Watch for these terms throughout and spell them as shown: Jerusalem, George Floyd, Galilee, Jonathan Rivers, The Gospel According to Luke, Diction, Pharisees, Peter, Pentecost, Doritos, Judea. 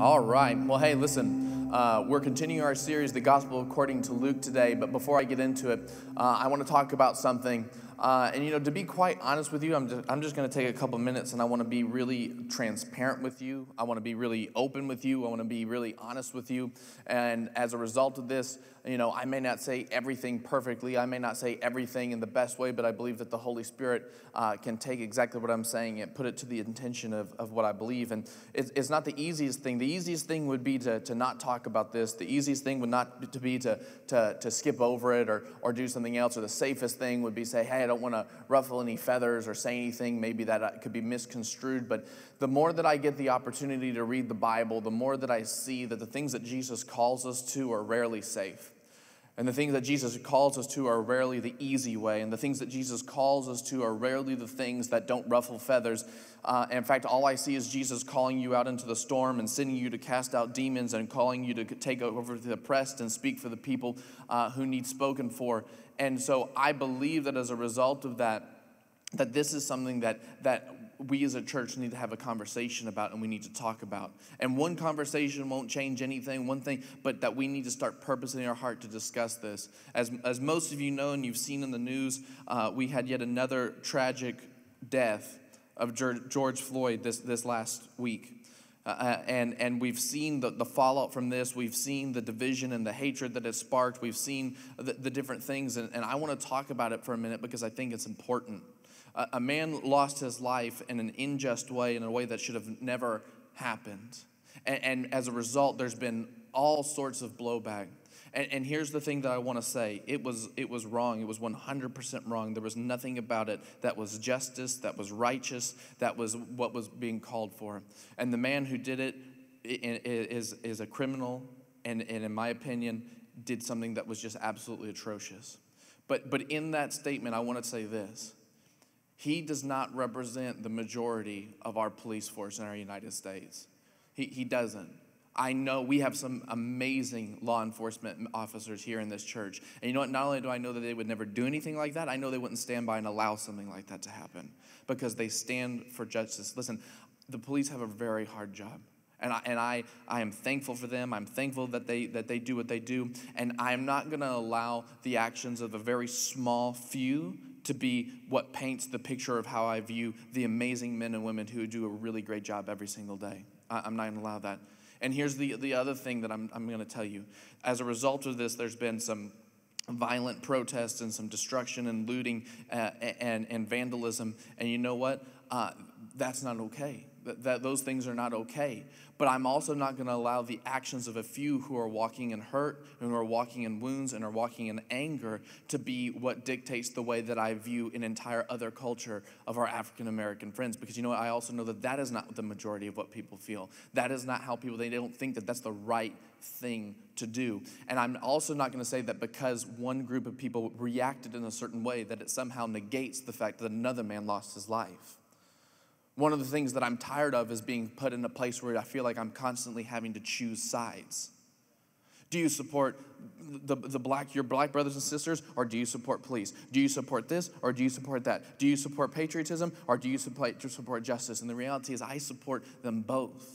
All right. Well, hey, listen, we're continuing our series, The Gospel According to Luke, today. But before I get into it, I want to talk about something. And, you know, to be quite honest with you, I'm just going to take a couple minutes, and I want to be really transparent with you. I want to be really open with you. I want to be really honest with you. And as a result of this, you know, I may not say everything perfectly. I may not say everything in the best way, but I believe that the Holy Spirit can take exactly what I'm saying and put it to the intention of what I believe. And it's not the easiest thing. The easiest thing would be to not talk about this. The easiest thing would not to be to skip over it or do something else. Or the safest thing would be say, hey, I don't want to ruffle any feathers or say anything maybe that could be misconstrued. But the more that I get the opportunity to read the Bible, the more that I see that the things that Jesus calls us to are rarely safe. And the things that Jesus calls us to are rarely the easy way. And the things that Jesus calls us to are rarely the things that don't ruffle feathers. In fact, all I see is Jesus calling you out into the storm and sending you to cast out demons and calling you to take over the oppressed and speak for the people who need spoken for. And so I believe that as a result of that this is something that we as a church need to have a conversation about, and we need to talk about. And one conversation won't change anything, but that we need to start purposing our heart to discuss this. As most of you know and you've seen in the news, we had yet another tragic death of George Floyd this last week. And we've seen the fallout from this. We've seen the division and the hatred that has sparked. We've seen the different things, and I want to talk about it for a minute because I think it's important. A man lost his life in an unjust way, in a way that should have never happened. And as a result, there's been all sorts of blowback. And here's the thing that I want to say. It was wrong. It was 100% wrong. There was nothing about it that was justice, that was righteous, that was what was being called for. And the man who did it is a criminal and in my opinion, did something that was just absolutely atrocious. But in that statement, I want to say this. He does not represent the majority of our police force in our United States. He doesn't. I know we have some amazing law enforcement officers here in this church. And you know what? Not only do I know that they would never do anything like that, I know they wouldn't stand by and allow something like that to happen because they stand for justice. Listen, the police have a very hard job. And I am thankful for them. I'm thankful that they do what they do. And I'm not going to allow the actions of a very small few to be what paints the picture of how I view the amazing men and women who do a really great job every single day. I'm not going to allow that. And here's the other thing that I'm going to tell you. As a result of this, there's been some violent protests and some destruction and looting and vandalism. And you know what? That's not okay. Those things are not okay. But I'm also not going to allow the actions of a few who are walking in hurt and who are walking in wounds and are walking in anger to be what dictates the way that I view an entire other culture of our African-American friends. Because you know what? I also know that is not the majority of what people feel. That is not how they don't think that that's the right thing to do. And I'm also not going to say that because one group of people reacted in a certain way that it somehow negates the fact that another man lost his life. One of the things that I'm tired of is being put in a place where I feel like I'm constantly having to choose sides. Do you support your black brothers and sisters, or do you support police? Do you support this, or do you support that? Do you support patriotism, or do you support justice? And the reality is I support them both.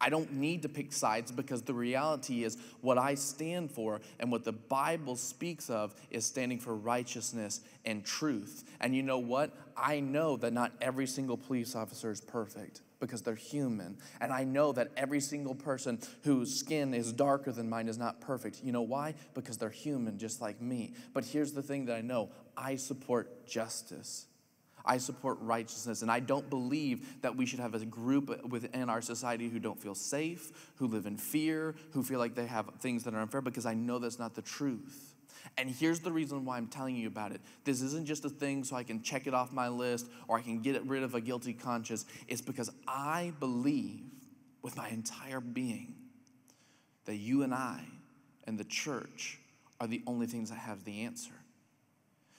I don't need to pick sides because the reality is what I stand for and what the Bible speaks of is standing for righteousness and truth. And you know what? I know that not every single police officer is perfect because they're human. And I know that every single person whose skin is darker than mine is not perfect. You know why? Because they're human just like me. But here's the thing that I know. I support justice. I support righteousness, and I don't believe that we should have a group within our society who don't feel safe, who live in fear, who feel like they have things that are unfair, because I know that's not the truth. And here's the reason why I'm telling you about it. This isn't just a thing so I can check it off my list or I can get rid of a guilty conscience. It's because I believe with my entire being that you and I and the church are the only things that have the answer,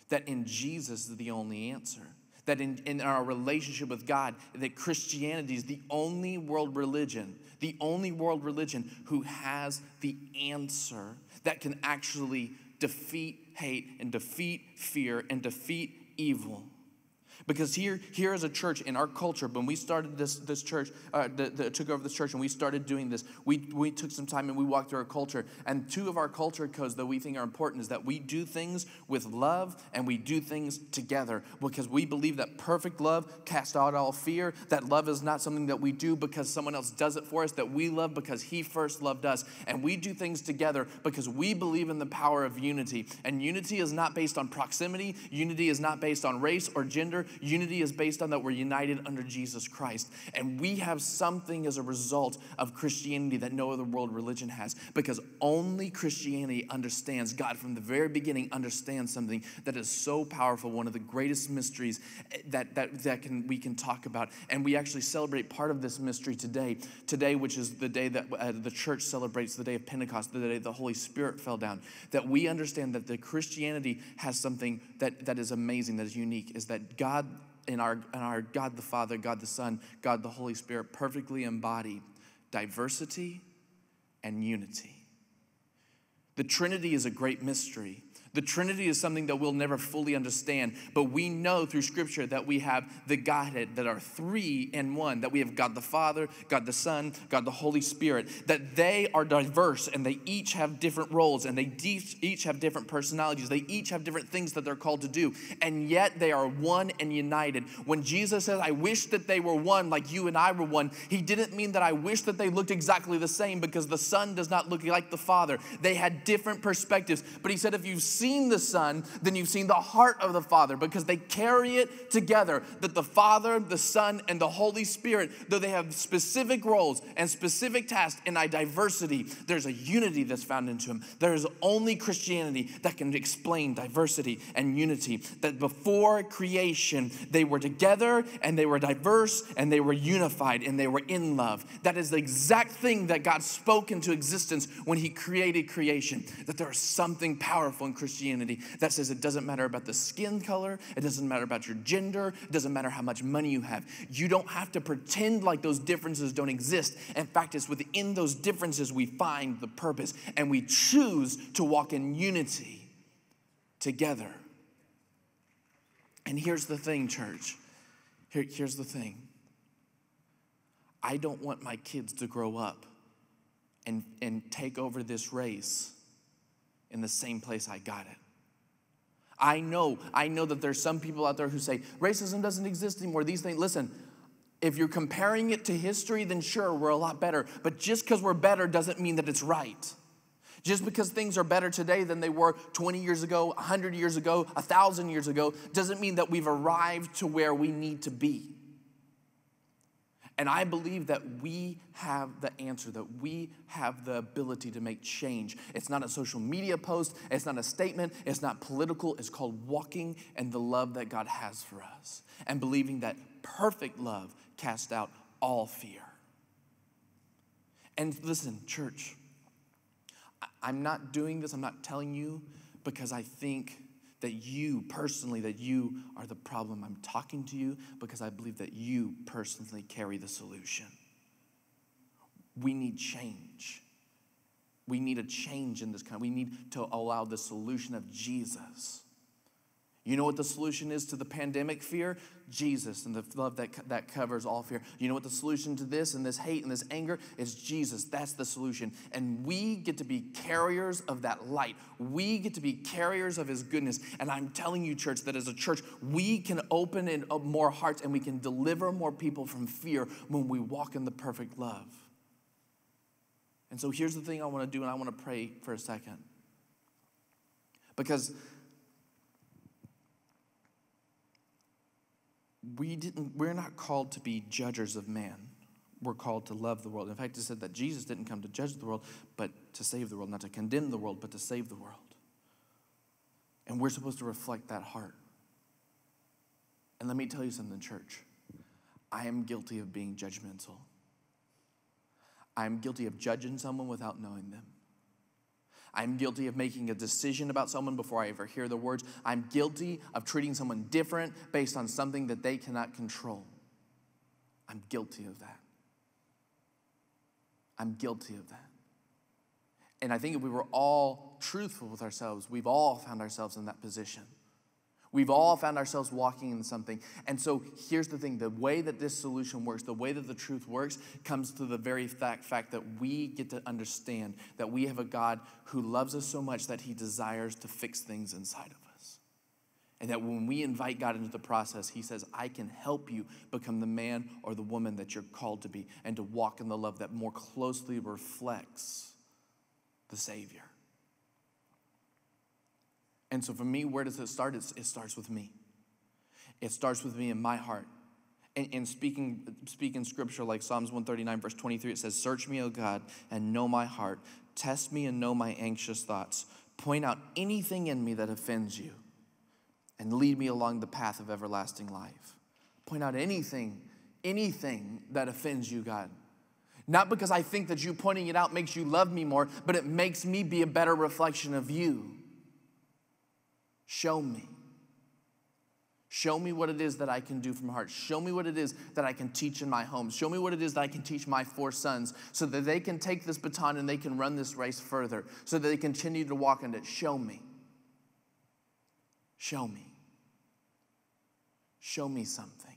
that in Jesus is the only answer. That in our relationship with God, that Christianity is the only world religion who has the answer that can actually defeat hate and defeat fear and defeat evil. Because here as a church in our culture, when we started this church, took over this church and we started doing this, we took some time and we walked through our culture. And two of our culture codes that we think are important is that we do things with love and we do things together, because we believe that perfect love casts out all fear, that love is not something that we do because someone else does it for us, that we love because he first loved us. And we do things together because we believe in the power of unity. And unity is not based on proximity. Unity is not based on race or gender. Unity is based on that we're united under Jesus Christ. And we have something as a result of Christianity that no other world religion has, because only Christianity understands God from the very beginning, understands something that is so powerful, one of the greatest mysteries that we can talk about. And we actually celebrate part of this mystery today, which is the day that the church celebrates the day of Pentecost, the day the Holy Spirit fell down, that we understand that the Christianity has something that is amazing, that is unique, is that God in our God the Father, God the Son, God the Holy Spirit perfectly embody diversity and unity. The Trinity is a great mystery. The Trinity is something that we'll never fully understand, but we know through Scripture that we have the Godhead, that are three in one, that we have God the Father, God the Son, God the Holy Spirit, that they are diverse and they each have different roles and they each have different personalities. They each have different things that they're called to do, and yet they are one and united. When Jesus says, "I wish that they were one like you and I were one," he didn't mean that I wish that they looked exactly the same, because the Son does not look like the Father. They had different perspectives, but he said, if you've seen the Son, then you've seen the heart of the Father, because they carry it together, that the Father, the Son, and the Holy Spirit, though they have specific roles and specific tasks in a diversity, there's a unity that's found into him. There is only Christianity that can explain diversity and unity, that before creation, they were together and they were diverse and they were unified and they were in love. That is the exact thing that God spoke into existence when he created creation, that there is something powerful in Christianity that says it doesn't matter about the skin color, it doesn't matter about your gender, it doesn't matter how much money you have. You don't have to pretend like those differences don't exist. In fact, it's within those differences we find the purpose, and we choose to walk in unity together. And here's the thing, church. Here's the thing. I don't want my kids to grow up and take over this race in the same place I got it. I know that there's some people out there who say, racism doesn't exist anymore, these things. Listen, if you're comparing it to history, then sure, we're a lot better. But just because we're better doesn't mean that it's right. Just because things are better today than they were 20 years ago, 100 years ago, 1,000 years ago, doesn't mean that we've arrived to where we need to be. And I believe that we have the answer, that we have the ability to make change. It's not a social media post. It's not a statement. It's not political. It's called walking in the love that God has for us and believing that perfect love casts out all fear. And listen, church, I'm not doing this. I'm not telling you because I think that you personally, that you are the problem. I'm talking to you because I believe that you personally carry the solution. We need change. We need a change in this country. We need to allow the solution of Jesus. You know what the solution is to the pandemic fear? Jesus and the love that covers all fear. You know what the solution to this and this hate and this anger is? Jesus. That's the solution. And we get to be carriers of that light. We get to be carriers of his goodness. And I'm telling you, church, that as a church, we can open up more hearts and we can deliver more people from fear when we walk in the perfect love. And so here's the thing I want to do, and I want to pray for a second. Because we're not called to be judgers of man. We're called to love the world. In fact, it said that Jesus didn't come to judge the world, but to save the world, not to condemn the world, but to save the world. And we're supposed to reflect that heart. And let me tell you something, church. I am guilty of being judgmental. I am guilty of judging someone without knowing them. I'm guilty of making a decision about someone before I ever hear the words. I'm guilty of treating someone different based on something that they cannot control. I'm guilty of that. I'm guilty of that. And I think if we were all truthful with ourselves, we've all found ourselves in that position. We've all found ourselves walking in something. And so here's the thing. The way that this solution works, the way that the truth works, comes to the very fact that we get to understand that we have a God who loves us so much that he desires to fix things inside of us. And that when we invite God into the process, he says, I can help you become the man or the woman that you're called to be and to walk in the love that more closely reflects the Savior. And so for me, where does it start? It starts with me. It starts with me in my heart. And speaking scripture like Psalms 139, verse 23, it says, search me, O God, and know my heart. Test me and know my anxious thoughts. Point out anything in me that offends you and lead me along the path of everlasting life. Point out anything that offends you, God. Not because I think that you pointing it out makes you love me more, but it makes me be a better reflection of you. Show me. Show me what it is that I can do from my heart. Show me what it is that I can teach in my home. Show me what it is that I can teach my 4 sons so that they can take this baton and they can run this race further, so that they continue to walk in it. Show me. Show me. Show me something.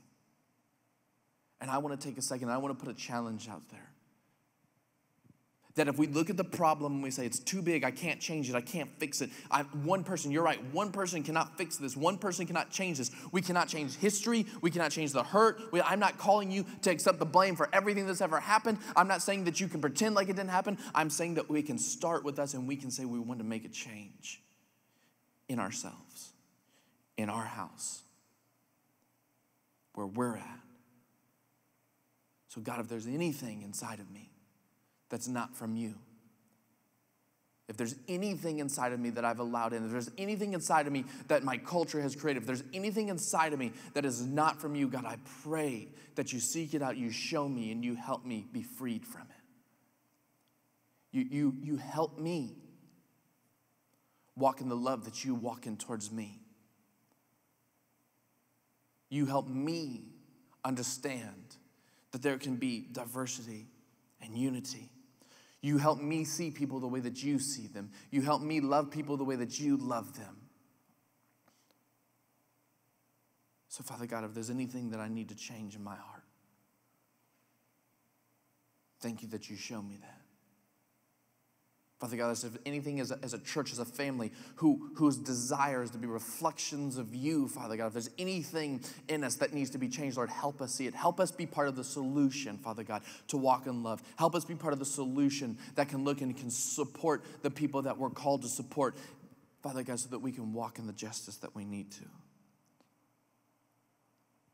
And I want to take a second. I want to put a challenge out there. That if we look at the problem and we say, it's too big, I can't change it, I can't fix it. One person, you're right, one person cannot fix this. One person cannot change this. We cannot change history. We cannot change the hurt. I'm not calling you to accept the blame for everything that's ever happened. I'm not saying that you can pretend like it didn't happen. I'm saying that we can start with us and we can say we want to make a change in ourselves, in our house, where we're at. So God, if there's anything inside of me that's not from you, if there's anything inside of me that I've allowed in, if there's anything inside of me that my culture has created, if there's anything inside of me that is not from you, God, I pray that you seek it out, you show me, and you help me be freed from it. You help me walk in the love that you walk in towards me. You help me understand that there can be diversity and unity. You help me see people the way that you see them. You help me love people the way that you love them. So, Father God, if there's anything that I need to change in my heart, thank you that you show me that. Father God, if anything as a church, as a family, whose desire is to be reflections of you, Father God, if there's anything in us that needs to be changed, Lord, help us see it. Help us be part of the solution, Father God, to walk in love. Help us be part of the solution that can look and can support the people that we're called to support, Father God, so that we can walk in the justice that we need to.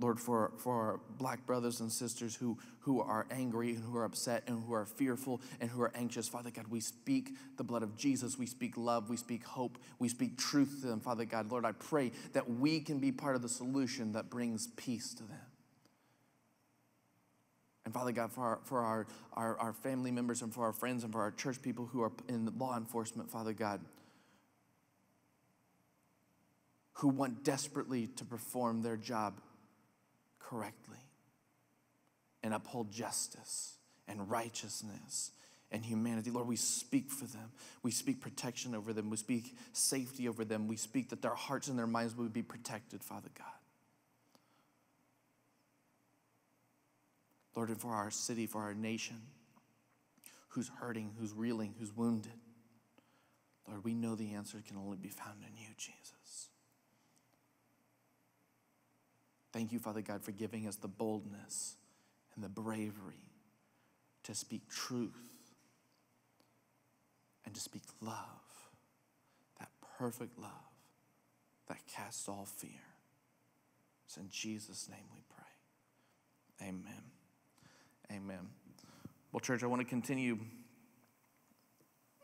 Lord, for our black brothers and sisters who are angry and who are upset and who are fearful and who are anxious, Father God, we speak the blood of Jesus. We speak love. We speak hope. We speak truth to them, Father God. Lord, I pray that we can be part of the solution that brings peace to them. And Father God, for our family members and for our friends and for our church people who are in law enforcement, Father God, who want desperately to perform their job correctly and uphold justice and righteousness and humanity. Lord, we speak for them. We speak protection over them. We speak safety over them. We speak that their hearts and their minds would be protected, Father God. Lord, and for our city, for our nation, who's hurting, who's reeling, who's wounded, Lord, we know the answer can only be found in you, Jesus. Thank you, Father God, for giving us the boldness and the bravery to speak truth and to speak love, that perfect love that casts all fear. It's in Jesus' name we pray. Amen. Amen. Well, church, I want to continue.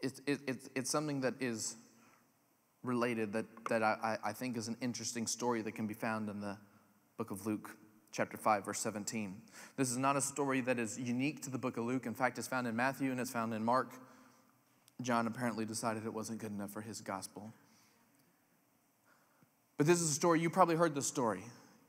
It's something that is related that I think is an interesting story that can be found in the book of Luke, chapter 5, verse 17. This is not a story that is unique to the book of Luke. In fact, it's found in Matthew and it's found in Mark. John apparently decided it wasn't good enough for his gospel. But this is a story, you probably heard this story.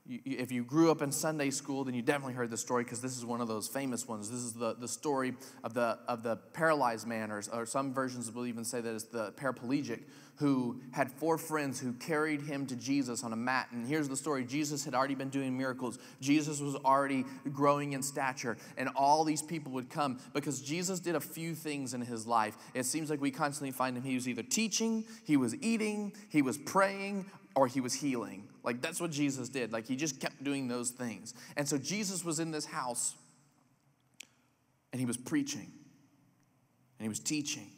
If you grew up in Sunday school, then you definitely heard the story, because this is one of those famous ones. This is the story of the paralyzed man, or some versions will even say that it's the paraplegic, who had four friends who carried him to Jesus on a mat. And here's the story. Jesus had already been doing miracles. Jesus was already growing in stature. And all these people would come because Jesus did a few things in his life. It seems like we constantly find him. He was either teaching, he was eating, he was praying, or he was healing. Like, that's what Jesus did. Like, he just kept doing those things. And so Jesus was in this house, and he was preaching, and he was teaching.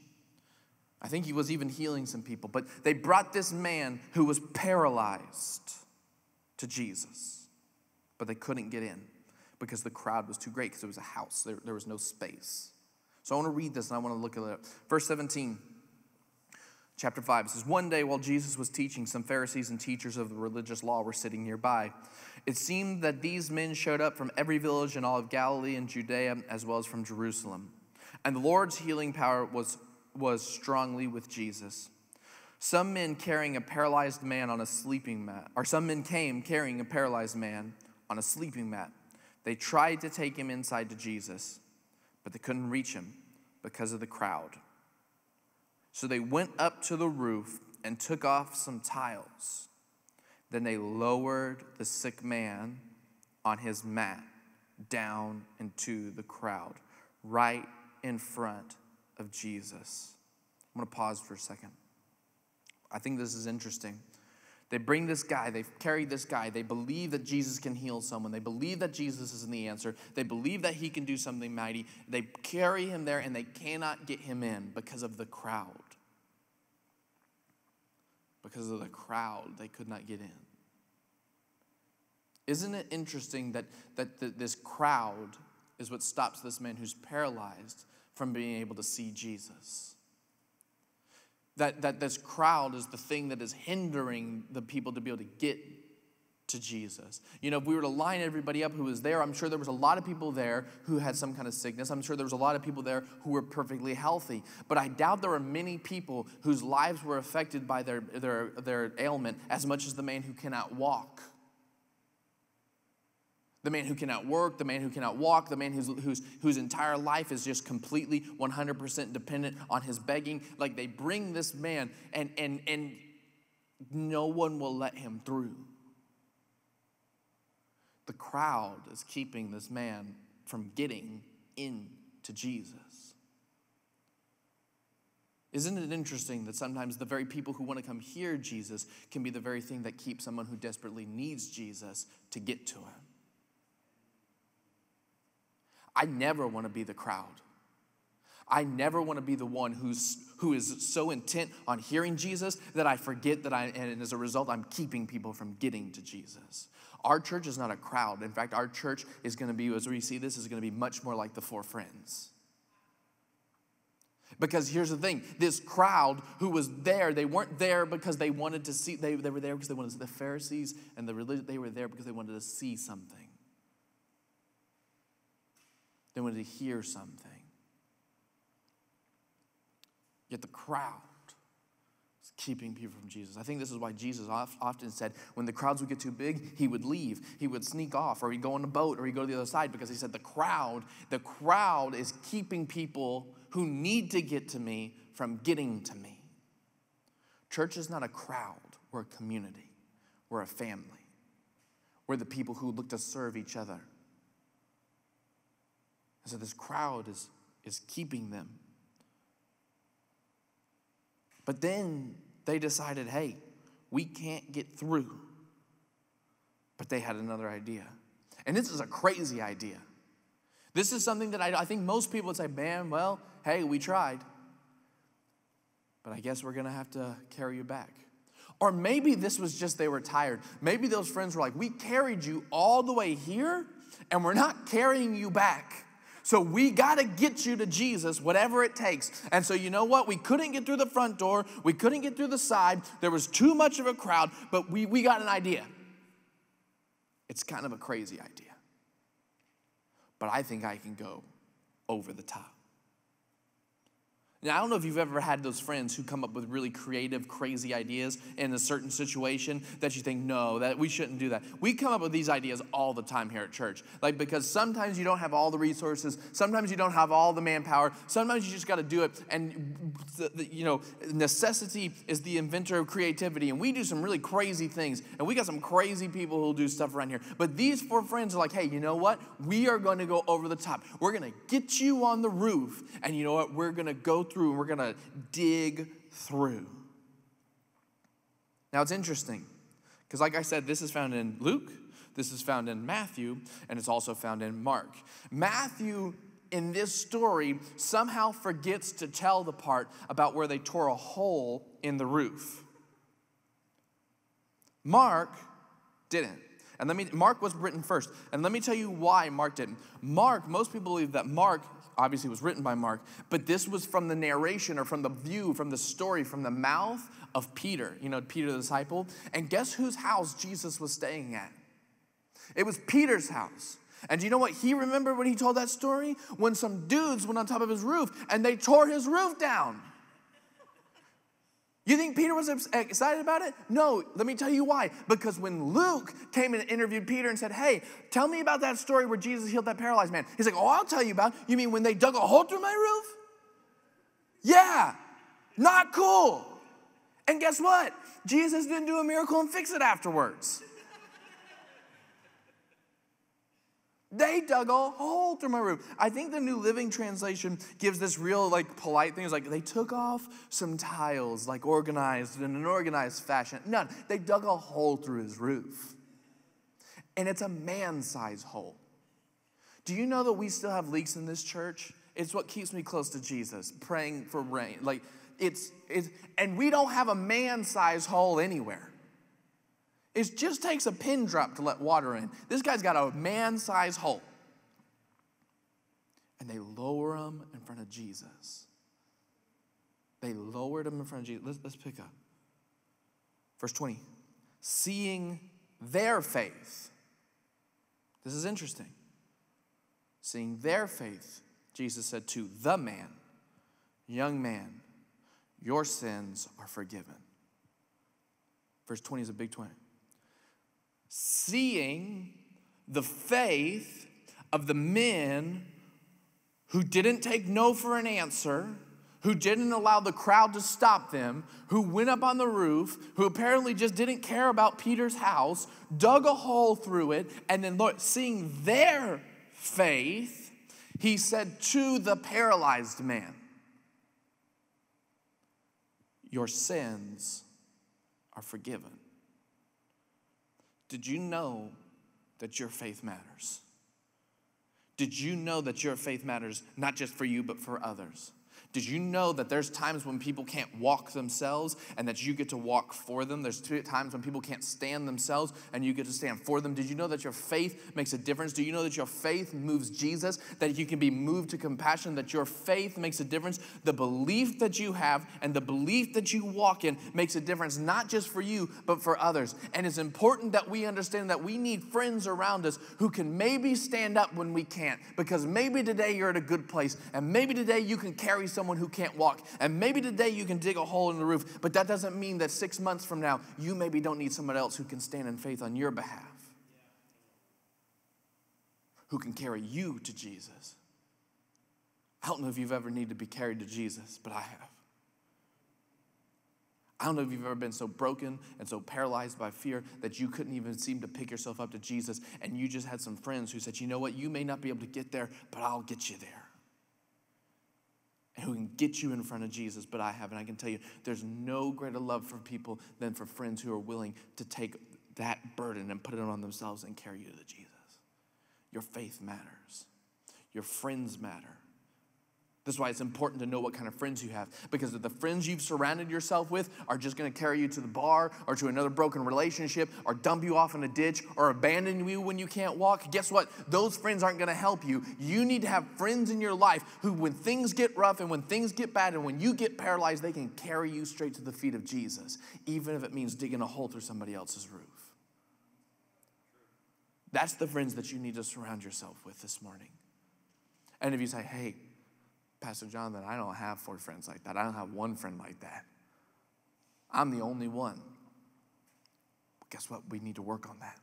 I think he was even healing some people. But they brought this man who was paralyzed to Jesus. But they couldn't get in because the crowd was too great, because it was a house. There was no space. So I want to read this, and I want to look at it up. Verse 17. Chapter 5, it says, one day while Jesus was teaching, some Pharisees and teachers of the religious law were sitting nearby. It seemed that these men showed up from every village in all of Galilee and Judea, as well as from Jerusalem. And the Lord's healing power was strongly with Jesus. Some men carrying a paralyzed man on a sleeping mat, or some men came carrying a paralyzed man on a sleeping mat. They tried to take him inside to Jesus, but they couldn't reach him because of the crowd. So they went up to the roof and took off some tiles. Then they lowered the sick man on his mat down into the crowd, right in front of Jesus. I'm going to pause for a second. I think this is interesting. They bring this guy, they've carried this guy, they believe that Jesus can heal someone, they believe that Jesus is the answer, they believe that he can do something mighty, they carry him there and they cannot get him in because of the crowd. Because of the crowd, they could not get in. Isn't it interesting that this crowd is what stops this man who's paralyzed from being able to see Jesus? That this crowd is the thing that is hindering the people to be able to get to Jesus. You know, if we were to line everybody up who was there, I'm sure there was a lot of people there who had some kind of sickness. I'm sure there was a lot of people there who were perfectly healthy. But I doubt there were many people whose lives were affected by their ailment as much as the man who cannot walk. The man who cannot work, the man who cannot walk, the man whose entire life is just completely 100% dependent on his begging. Like, they bring this man and no one will let him through. The crowd is keeping this man from getting into Jesus. Isn't it interesting that sometimes the very people who want to come hear Jesus can be the very thing that keeps someone who desperately needs Jesus to get to him? I never want to be the crowd. I never want to be the one who is so intent on hearing Jesus that I forget and as a result, I'm keeping people from getting to Jesus. Our church is not a crowd. In fact, our church is going to be, as we see this, is going to be much more like the four friends. Because here's the thing, this crowd who was there, they weren't there because they wanted to see, they were there because they wanted to see the Pharisees and the religion, they were there because they wanted to see something. They wanted to hear something. Yet the crowd is keeping people from Jesus. I think this is why Jesus often said when the crowds would get too big, he would leave. He would sneak off, or he'd go on a boat, or he'd go to the other side, because he said the crowd is keeping people who need to get to me from getting to me. Church is not a crowd. We're a community. We're a family. We're the people who look to serve each other. So this crowd is keeping them. But then they decided, hey, we can't get through. But they had another idea. And this is a crazy idea. This is something that I think most people would say, man, well, hey, we tried. But I guess we're going to have to carry you back. Or maybe this was just they were tired. Maybe those friends were like, we carried you all the way here, and we're not carrying you back. So we got to get you to Jesus, whatever it takes. And so you know what? We couldn't get through the front door. We couldn't get through the side. There was too much of a crowd, but we got an idea. It's kind of a crazy idea. But I think I can go over the top. Now, I don't know if you've ever had those friends who come up with really creative, crazy ideas in a certain situation that you think, no, that we shouldn't do that. We come up with these ideas all the time here at church, like because sometimes you don't have all the resources. Sometimes you don't have all the manpower. Sometimes you just got to do it. And, you know, necessity is the inventor of creativity. And we do some really crazy things. And we got some crazy people who'll do stuff around here. But these four friends are like, hey, you know what? We are going to go over the top. We're going to get you on the roof. And you know what? We're going to go through and we're going to dig through. Now it's interesting because like I said, this is found in Luke, this is found in Matthew, and it's also found in Mark. Matthew in this story somehow forgets to tell the part about where they tore a hole in the roof. Mark didn't. And Mark was written first. And let me tell you why Mark didn't. Mark, most people believe that Mark obviously was written by Mark, but this was from the narration or from the view, from the story, from the mouth of Peter, you know, Peter the disciple. And guess whose house Jesus was staying at? It was Peter's house. And do you know what he remembered when he told that story? When some dudes went on top of his roof and they tore his roof down. You think Peter was excited about it? No, let me tell you why. Because when Luke came and interviewed Peter and said, hey, tell me about that story where Jesus healed that paralyzed man. He's like, oh, I'll tell you about it. You mean when they dug a hole through my roof? Yeah, not cool. And guess what? Jesus didn't do a miracle and fix it afterwards. They dug a hole through my roof. I think the New Living Translation gives this real, like, polite thing. It's like, they took off some tiles, like, organized in an organized fashion. No, they dug a hole through his roof. And it's a man-sized hole. Do you know that we still have leaks in this church? It's what keeps me close to Jesus, praying for rain. Like, and we don't have a man-sized hole anywhere. It just takes a pin drop to let water in. This guy's got a man-sized hole. And they lower him in front of Jesus. They lowered him in front of Jesus. Let's pick up. Verse 20. Seeing their faith. This is interesting. Seeing their faith, Jesus said to the man, young man, your sins are forgiven. Verse 20 is a big 20. Seeing the faith of the men who didn't take no for an answer, who didn't allow the crowd to stop them, who went up on the roof, who apparently just didn't care about Peter's house, dug a hole through it, and then Lord, seeing their faith, he said to the paralyzed man, your sins are forgiven. Did you know that your faith matters? Did you know that your faith matters not just for you, but for others? Did you know that there's times when people can't walk themselves and that you get to walk for them? There's times when people can't stand themselves and you get to stand for them. Did you know that your faith makes a difference? Do you know that your faith moves Jesus, that you can be moved to compassion, that your faith makes a difference? The belief that you have and the belief that you walk in makes a difference, not just for you, but for others. And it's important that we understand that we need friends around us who can maybe stand up when we can't, because maybe today you're at a good place and maybe today you can carry something. Someone who can't walk. And maybe today you can dig a hole in the roof, but that doesn't mean that 6 months from now, you maybe don't need someone else who can stand in faith on your behalf, who can carry you to Jesus. I don't know if you've ever needed to be carried to Jesus, but I have. I don't know if you've ever been so broken and so paralyzed by fear that you couldn't even seem to pick yourself up to Jesus, and you just had some friends who said, you know what, you may not be able to get there, but I'll get you there. Who can get you in front of Jesus, but I have. And I can tell you, there's no greater love for people than for friends who are willing to take that burden and put it on themselves and carry you to Jesus. Your faith matters. Your friends matter. That's why it's important to know what kind of friends you have, because if the friends you've surrounded yourself with are just going to carry you to the bar or to another broken relationship or dump you off in a ditch or abandon you when you can't walk, guess what? Those friends aren't going to help you. You need to have friends in your life who, when things get rough and when things get bad and when you get paralyzed, they can carry you straight to the feet of Jesus, even if it means digging a hole through somebody else's roof. That's the friends that you need to surround yourself with this morning. And if you say, hey, Pastor Jonathan, I don't have 4 friends like that. I don't have 1 friend like that. I'm the only one. But guess what? We need to work on that.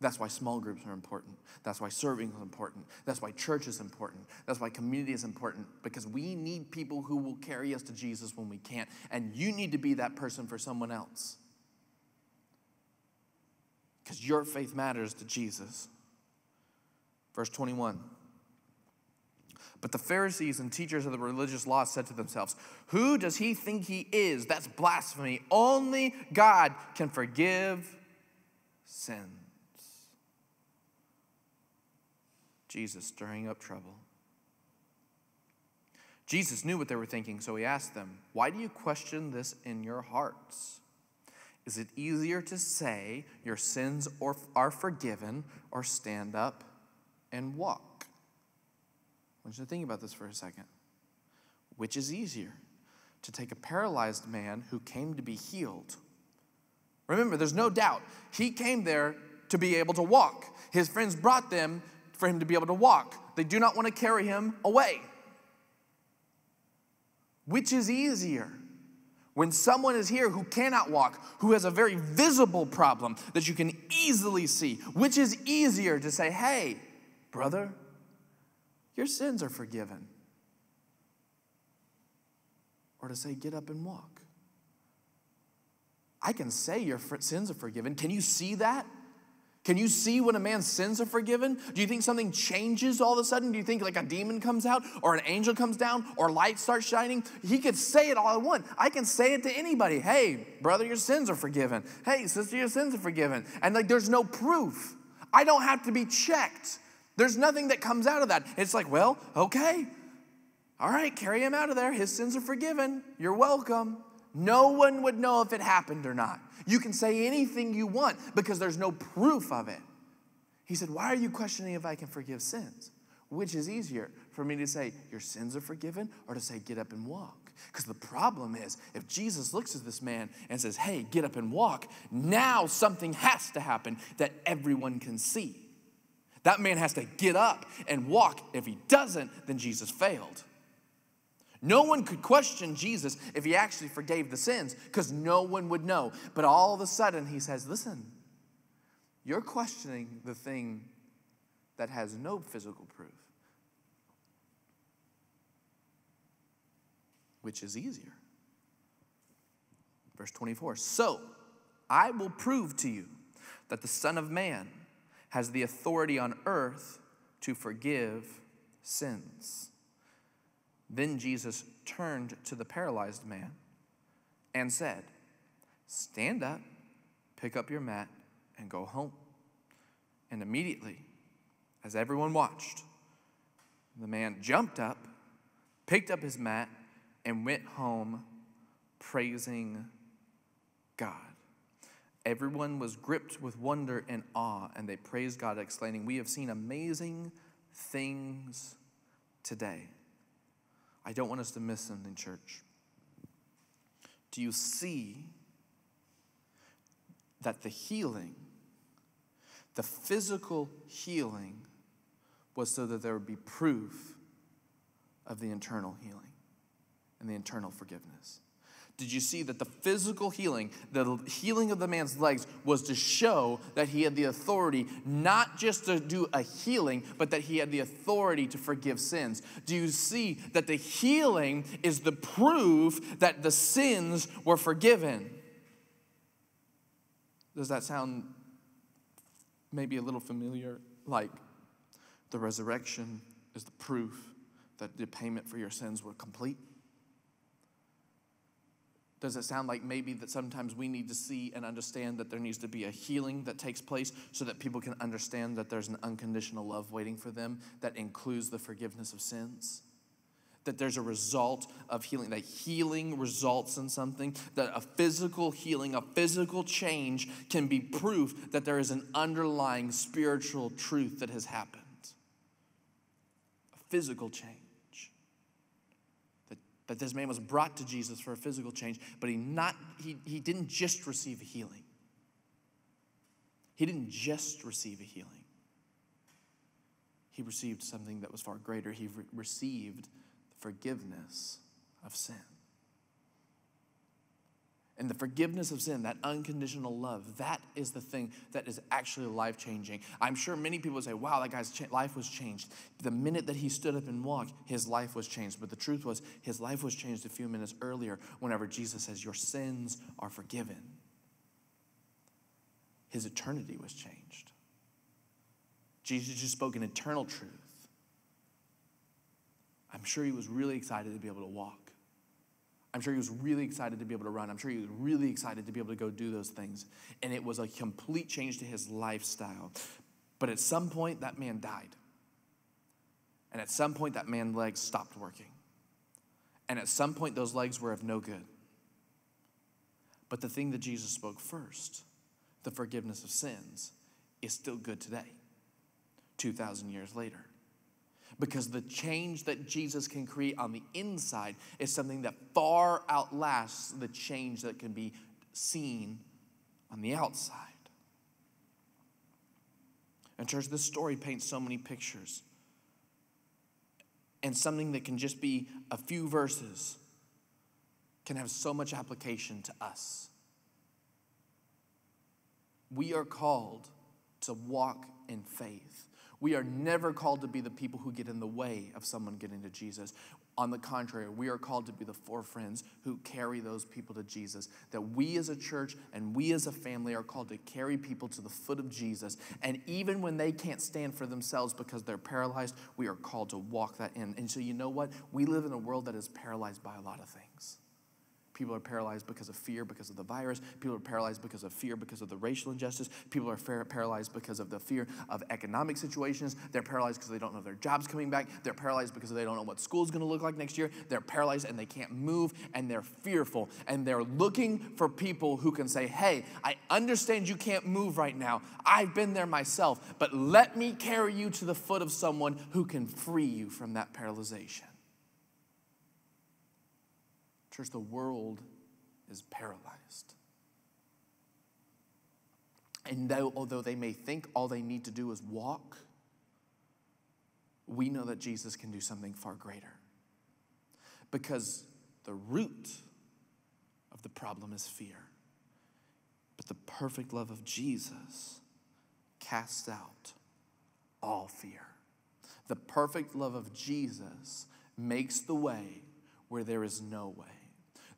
That's why small groups are important. That's why serving is important. That's why church is important. That's why community is important, because we need people who will carry us to Jesus when we can't. And you need to be that person for someone else, because your faith matters to Jesus. Verse 21. But the Pharisees and teachers of the religious law said to themselves, "Who does he think he is? That's blasphemy. Only God can forgive sins." Jesus stirring up trouble. Jesus knew what they were thinking, so he asked them, "Why do you question this in your hearts? Is it easier to say your sins are forgiven, or stand up and walk?" I want you to think about this for a second. Which is easier? To take a paralyzed man who came to be healed. Remember, there's no doubt. He came there to be able to walk. His friends brought them for him to be able to walk. They do not want to carry him away. Which is easier? When someone is here who cannot walk, who has a very visible problem that you can easily see, which is easier to say, "Hey, brother, your sins are forgiven," or to say, "Get up and walk"? I can say your sins are forgiven. Can you see that? Can you see when a man's sins are forgiven? Do you think something changes all of a sudden? Do you think like a demon comes out, or an angel comes down, or light starts shining? He could say it all at once. I can say it to anybody. "Hey, brother, your sins are forgiven. Hey, sister, your sins are forgiven." And like, there's no proof. I don't have to be checked. There's nothing that comes out of that. It's like, well, okay, all right, carry him out of there. His sins are forgiven. You're welcome. No one would know if it happened or not. You can say anything you want because there's no proof of it. He said, "Why are you questioning if I can forgive sins? Which is easier, for me to say your sins are forgiven, or to say get up and walk?" Because the problem is, if Jesus looks at this man and says, "Hey, get up and walk," now something has to happen that everyone can see. That man has to get up and walk. If he doesn't, then Jesus failed. No one could question Jesus if he actually forgave the sins, because no one would know. But all of a sudden he says, "Listen, you're questioning the thing that has no physical proof. Which is easier?" Verse 24, "So I will prove to you that the Son of Man has the authority on earth to forgive sins." Then Jesus turned to the paralyzed man and said, "Stand up, pick up your mat, and go home." And immediately, as everyone watched, the man jumped up, picked up his mat, and went home praising God. Everyone was gripped with wonder and awe, and they praised God, exclaiming, "We have seen amazing things today." I don't want us to miss something, church. Do you see that the healing, the physical healing, was so that there would be proof of the internal healing and the internal forgiveness? Did you see that the physical healing, the healing of the man's legs, was to show that he had the authority not just to do a healing, but that he had the authority to forgive sins? Do you see that the healing is the proof that the sins were forgiven? Does that sound maybe a little familiar? Like the resurrection is the proof that the payment for your sins were complete? Does it sound like maybe that sometimes we need to see and understand that there needs to be a healing that takes place so that people can understand that there's an unconditional love waiting for them that includes the forgiveness of sins? That there's a result of healing, that healing results in something, that a physical healing, a physical change can be proof that there is an underlying spiritual truth that has happened. A physical change. That this man was brought to Jesus for a physical change, but he didn't just receive a healing. He didn't just receive a healing. He received something that was far greater. He received the forgiveness of sin. And the forgiveness of sin, that unconditional love, that is the thing that is actually life-changing. I'm sure many people say, wow, that guy's life was changed. The minute that he stood up and walked, his life was changed. But the truth was, his life was changed a few minutes earlier whenever Jesus says, your sins are forgiven. His eternity was changed. Jesus just spoke an eternal truth. I'm sure he was really excited to be able to walk. I'm sure he was really excited to be able to run. I'm sure he was really excited to be able to go do those things. And it was a complete change to his lifestyle. But at some point, that man died. And at some point, that man's legs stopped working. And at some point, those legs were of no good. But the thing that Jesus spoke first, the forgiveness of sins, is still good today, 2,000 years later. Because the change that Jesus can create on the inside is something that far outlasts the change that can be seen on the outside. And church, this story paints so many pictures. And something that can just be a few verses can have so much application to us. We are called to walk in faith. We are never called to be the people who get in the way of someone getting to Jesus. On the contrary, we are called to be the four friends who carry those people to Jesus. That we as a church and we as a family are called to carry people to the foot of Jesus. And even when they can't stand for themselves because they're paralyzed, we are called to walk that in. And so you know what? We live in a world that is paralyzed by a lot of things. People are paralyzed because of fear, because of the virus. People are paralyzed because of fear, because of the racial injustice. People are paralyzed because of the fear of economic situations. They're paralyzed because they don't know their job's coming back. They're paralyzed because they don't know what school's going to look like next year. They're paralyzed and they can't move, and they're fearful. And they're looking for people who can say, hey, I understand you can't move right now. I've been there myself, but let me carry you to the foot of someone who can free you from that paralyzation. Church, the world is paralyzed. And although they may think all they need to do is walk, we know that Jesus can do something far greater. Because the root of the problem is fear. But the perfect love of Jesus casts out all fear. The perfect love of Jesus makes the way where there is no way.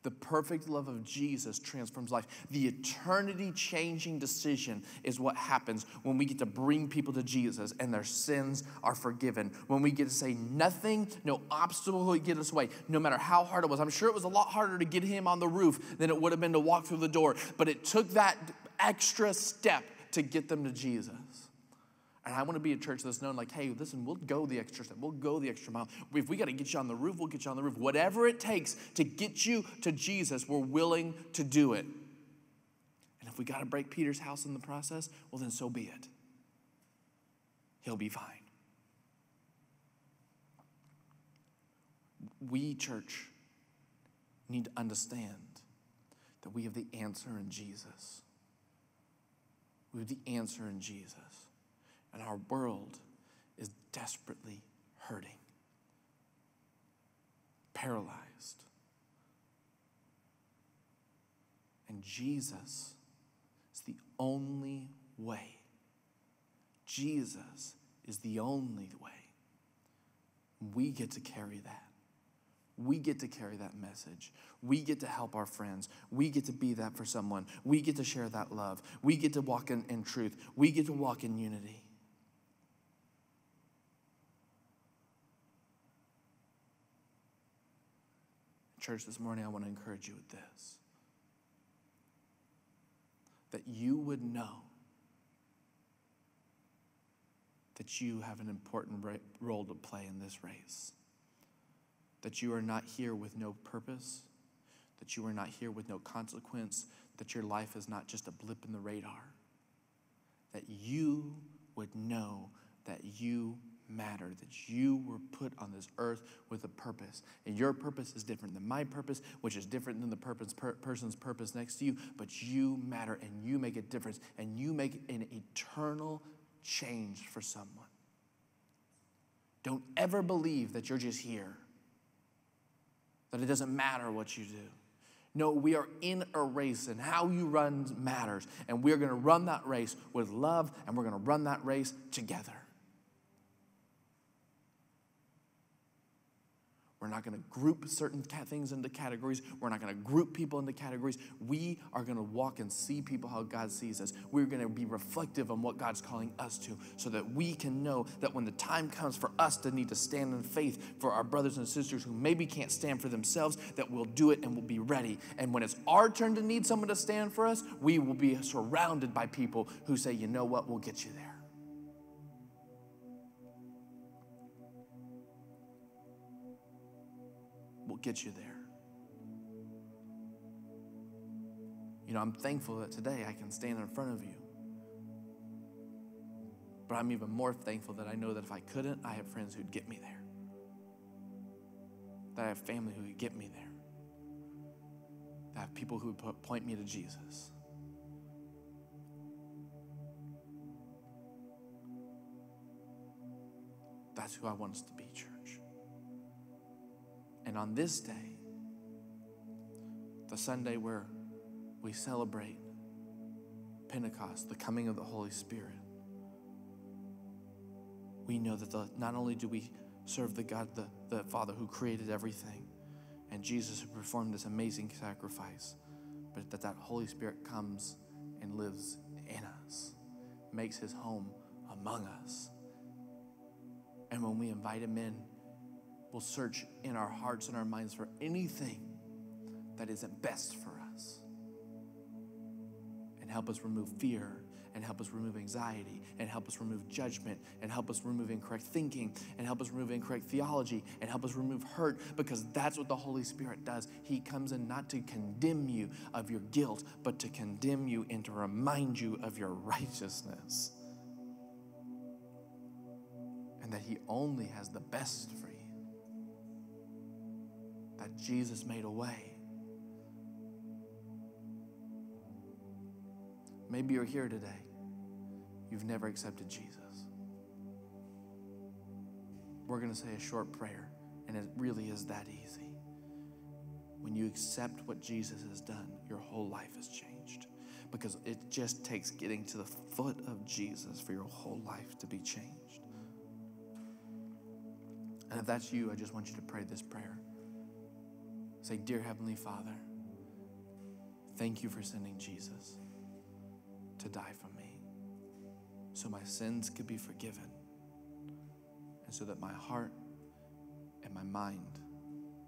The perfect love of Jesus transforms life. The eternity-changing decision is what happens when we get to bring people to Jesus and their sins are forgiven. When we get to say nothing, no obstacle will get us away, no matter how hard it was. I'm sure it was a lot harder to get him on the roof than it would have been to walk through the door, but it took that extra step to get them to Jesus. And I want to be a church that's known like, hey, listen, we'll go the extra step. We'll go the extra mile. If we got to get you on the roof, we'll get you on the roof. Whatever it takes to get you to Jesus, we're willing to do it. And if we got to break Peter's house in the process, well, then so be it. He'll be fine. We, church, need to understand that we have the answer in Jesus. We have the answer in Jesus. And our world is desperately hurting, paralyzed. And Jesus is the only way. Jesus is the only way. We get to carry that. We get to carry that message. We get to help our friends. We get to be that for someone. We get to share that love. We get to walk in truth. We get to walk in unity. Church, this morning I want to encourage you with this. That you would know that you have an important role to play in this race. That you are not here with no purpose. That you are not here with no consequence. That your life is not just a blip in the radar. That you would know that you matter, that you were put on this earth with a purpose. And your purpose is different than my purpose, which is different than the person's purpose next to you. But you matter, and you make a difference, and you make an eternal change for someone. Don't ever believe that you're just here that it doesn't matter what you do. No, we are in a race, and how you run matters. And we're going to run that race with love, and we're going to run that race together. We're not going to group certain things into categories. We're not going to group people into categories. We are going to walk and see people how God sees us. We're going to be reflective on what God's calling us to, so that we can know that when the time comes for us to need to stand in faith for our brothers and sisters who maybe can't stand for themselves, that we'll do it and we'll be ready. And when it's our turn to need someone to stand for us, we will be surrounded by people who say, you know what, we'll get you there. Get you there. You know, I'm thankful that today I can stand in front of you. But I'm even more thankful that I know that if I couldn't, I have friends who'd get me there. That I have family who would get me there. That I have people who would point me to Jesus. That's who I want us to be, church. And on this day, the Sunday where we celebrate Pentecost, the coming of the Holy Spirit, we know that not only do we serve the God, the Father who created everything, and Jesus who performed this amazing sacrifice, but that Holy Spirit comes and lives in us, makes his home among us. And when we invite him in, we'll search in our hearts and our minds for anything that isn't best for us, and help us remove fear, and help us remove anxiety, and help us remove judgment, and help us remove incorrect thinking, and help us remove incorrect theology, and help us remove hurt, because that's what the Holy Spirit does. He comes in not to condemn you of your guilt, but to condemn you and to remind you of your righteousness, and that he only has the best for you. That Jesus made a way. Maybe you're here today. You've never accepted Jesus. We're going to say a short prayer, and it really is that easy. When you accept what Jesus has done, your whole life has changed, because it just takes getting to the foot of Jesus for your whole life to be changed. And if that's you, I just want you to pray this prayer. Say, dear Heavenly Father, thank you for sending Jesus to die for me so my sins could be forgiven and so that my heart and my mind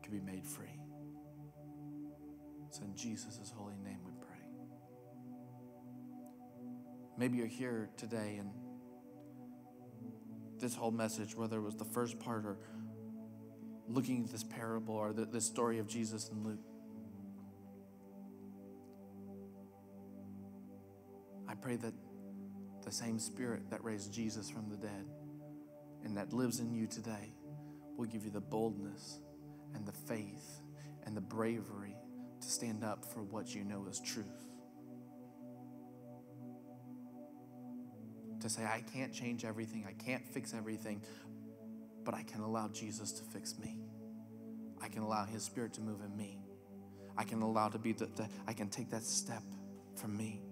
could be made free. It's in Jesus' holy name we pray. Maybe you're here today and this whole message, whether it was the first part or looking at this parable or this story of Jesus in Luke, I pray that the same Spirit that raised Jesus from the dead and that lives in you today will give you the boldness and the faith and the bravery to stand up for what you know is truth. To say, I can't change everything, I can't fix everything, but I can allow Jesus to fix me. I can allow his Spirit to move in me. I can allow to be I can take that step from me.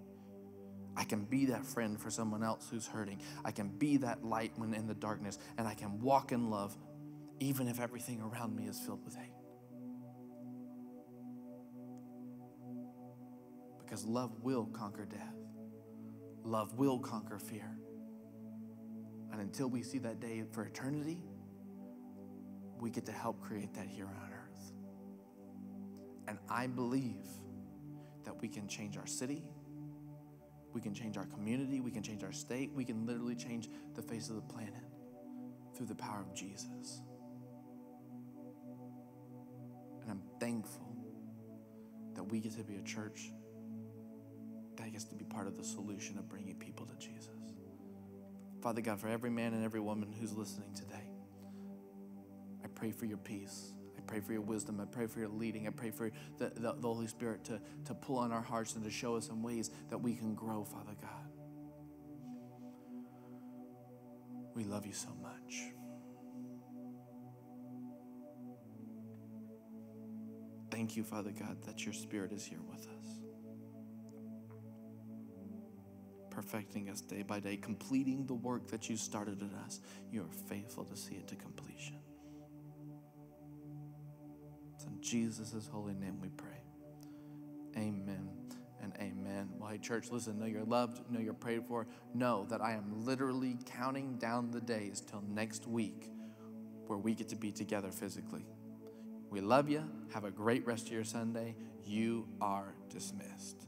I can be that friend for someone else who's hurting. I can be that light when in the darkness, and I can walk in love even if everything around me is filled with hate. Because love will conquer death. Love will conquer fear. And until we see that day for eternity, we get to help create that here on earth. And I believe that we can change our city, we can change our community, we can change our state, we can literally change the face of the planet through the power of Jesus. And I'm thankful that we get to be a church that gets to be part of the solution of bringing people to Jesus. Father God, for every man and every woman who's listening today, I pray for your peace. I pray for your wisdom. I pray for your leading. I pray for the Holy Spirit to pull on our hearts and to show us some ways that we can grow, Father God. We love you so much. thank you, Father God, that your Spirit is here with us, perfecting us day by day, completing the work that you started in us. You are faithful to see it to completion. It's in Jesus' holy name we pray. Amen and amen. Well, hey, church, listen, know you're loved, know you're prayed for. Know that I am literally counting down the days till next week where we get to be together physically. We love you. Have a great rest of your Sunday. You are dismissed.